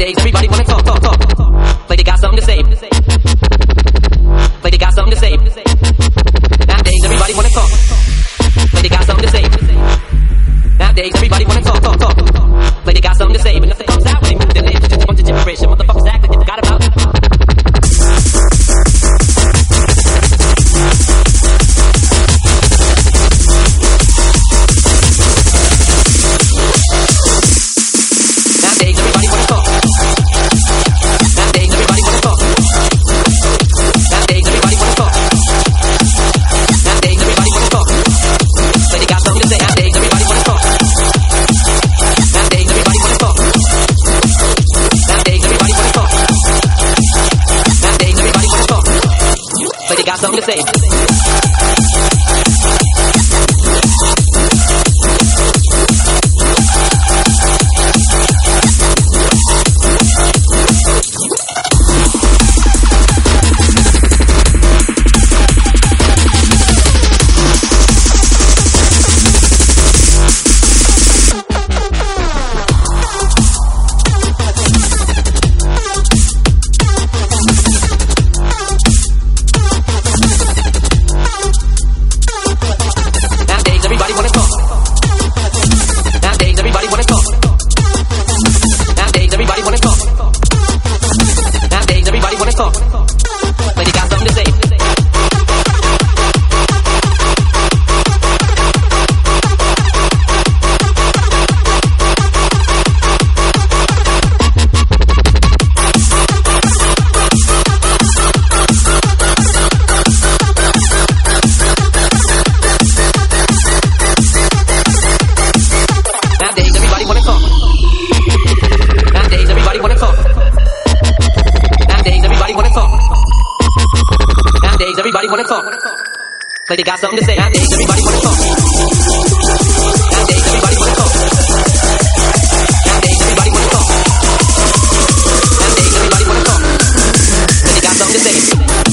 nowadays. Everybody wanna talk, like they got something to say. Like they got something to say. Nowadays everybody wanna talk, like they got something to say. Nowadays everybody wanna talk, like they got something to say. But nothing comes out when they move their lips. Just want the generation, motherfuckers act like they forgot about something to say. Like they got something to say. Nowadays, everybody wanna talk. Nowadays, everybody wanna talk. Nowadays, everybody wanna talk. Nowadays, everybody wanna talk. Like they got something to say.